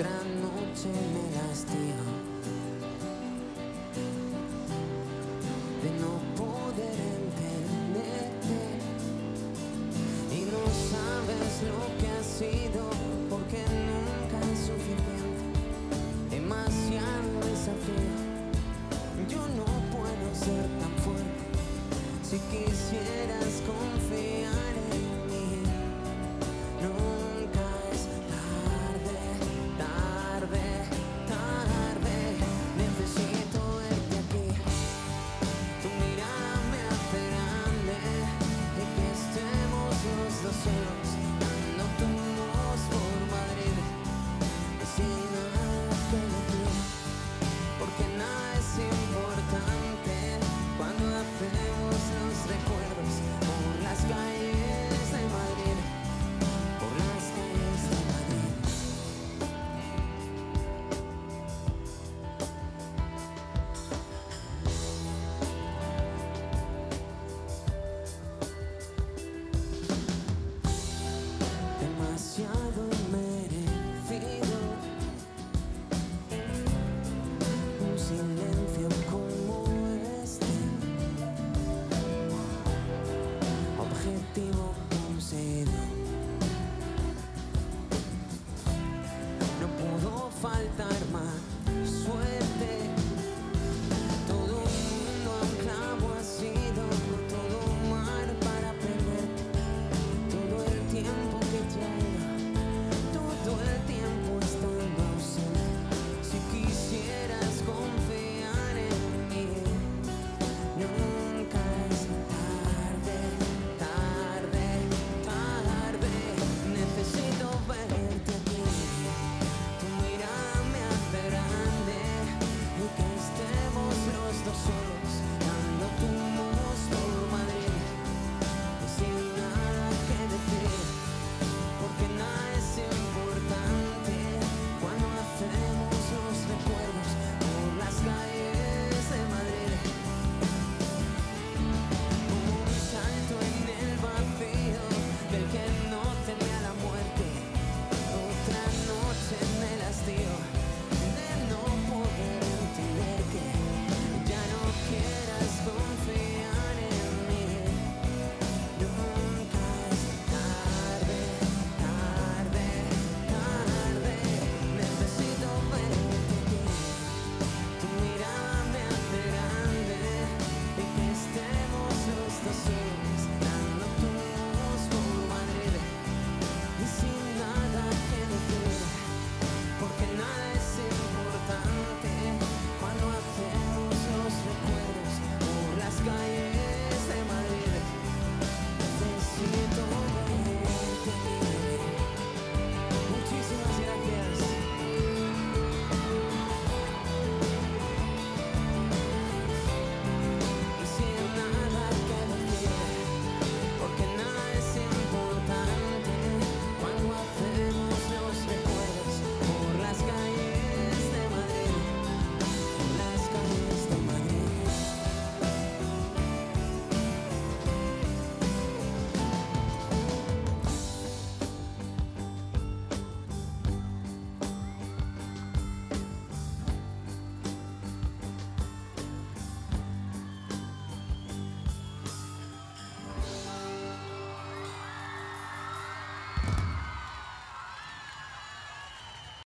otra noche me lastima.